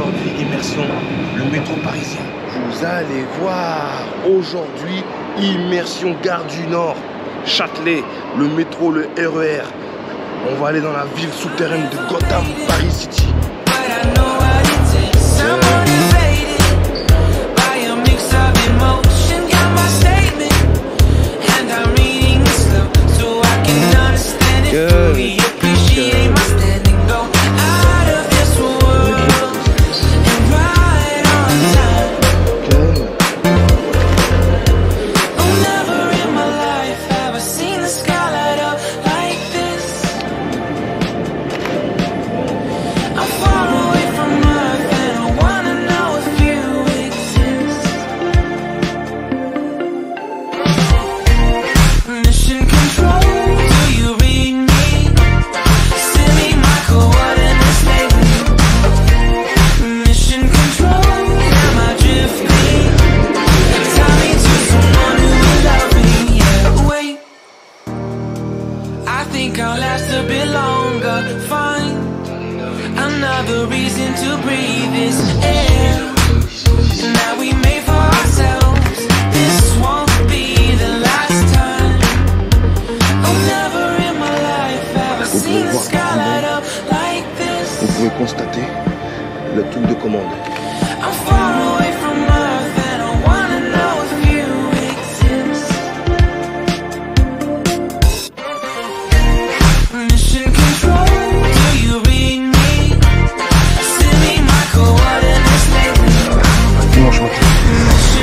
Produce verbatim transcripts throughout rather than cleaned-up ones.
aujourd'hui, immersion, le métro parisien. Vous allez voir, aujourd'hui, immersion Gare du Nord, Châtelet, le métro, le R E R. On va aller dans la ville souterraine de Gotham, Paris City. I'll last a bit longer. Find another reason to breathe this air. Now we made for ourselves. This won't be the last time. I've never in my life ever seen the sky light up like this. Vous pouvez constater le truc de commande. I'm far away from Earth and I wanna know if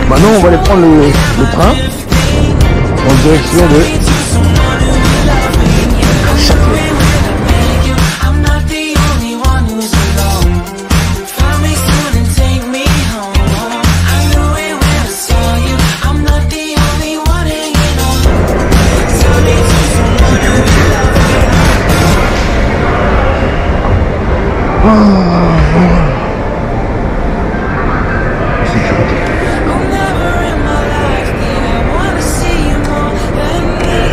maintenant, on va aller prendre le, le train en direction de Châtelet. Oh, oh. Sécurité. We'll be right back.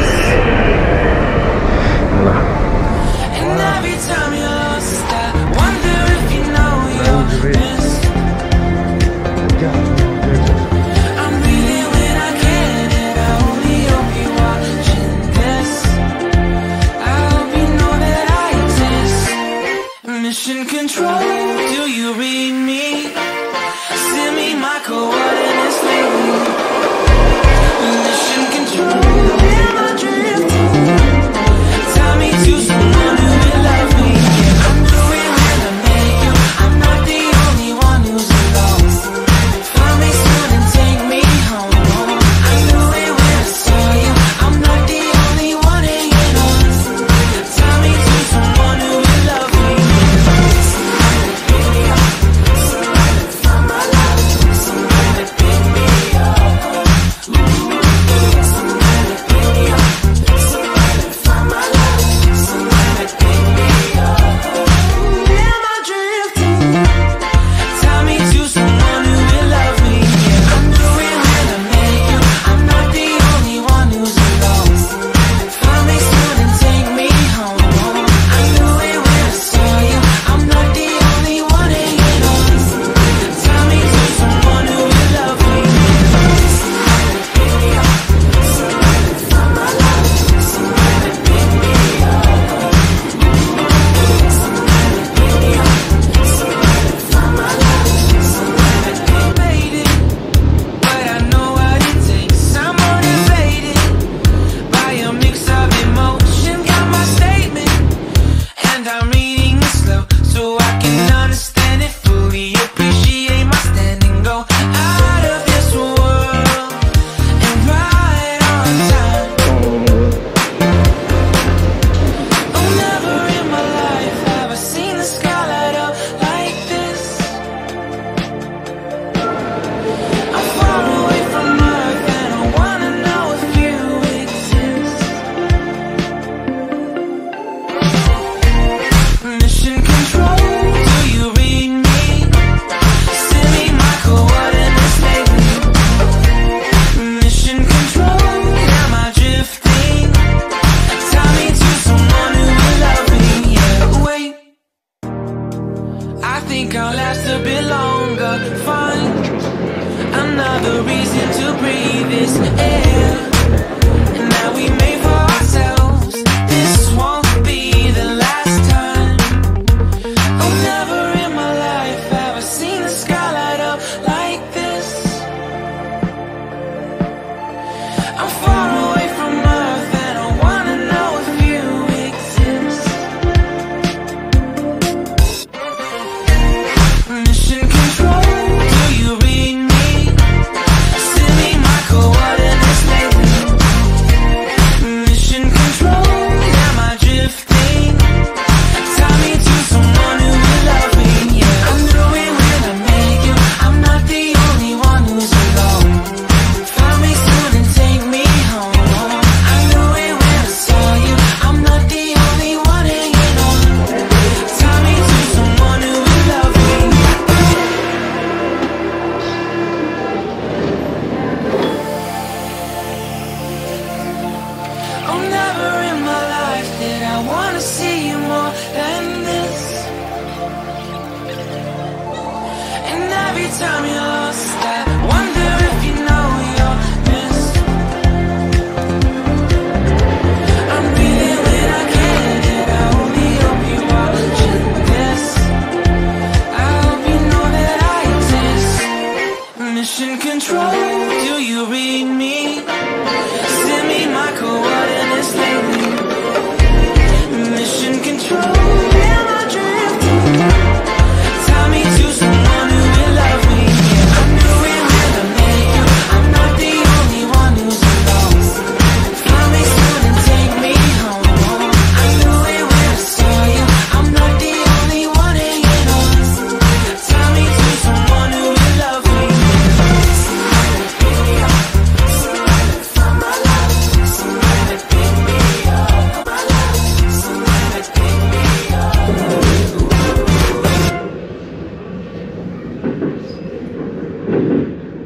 bit longer. Find another reason to breathe this air. And now we made for ourselves. This won't be the last time. I've never in my life ever seen the sky light up like this. I'm far away from Earth and I wanna know if you exist. Mission control, do you read me? Send me my coordinates lately. Mission control, am I drifting? Tie me to someone who will love me, yeah. I knew it when I met you, I'm not the only one who's alone. Find me soon and take me home. I knew it when I saw you, I'm not the only one hanging on. Tie me to someone who will love me. Oh, never in my life did I wanna see you more than this. And every time you're lost, I wonder if you know you're missed. I'm breathing when I can, and I only hope you're watching this. I hope you know that I exist. Mission control, do you read me? Send me my coordinates lately. Mission control, am I drifting? Tie me to someone who will love me. Yeah. I knew it when I met you, I'm not the only one who's alone. Find me soon and take me home. I knew it when I saw you, I'm not the only one hanging on. Tie me to someone who will love me. Somebody pick me up, somebody to find my love. Somebody to pick me up, my love. Somebody to pick me up.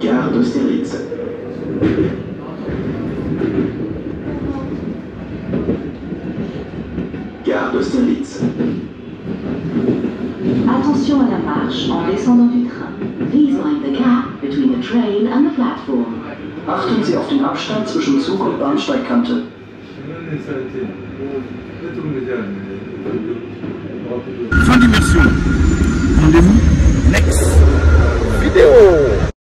Gare d'Austerlitz. Gare d'Austerlitz. Attention à la marche en descendant du train. Please mind the gap between the train and the platform. Achten Sie auf den Abstand zwischen Zug und Bahnsteigkante. Fin d'immersion. Rendez-vous next vidéo.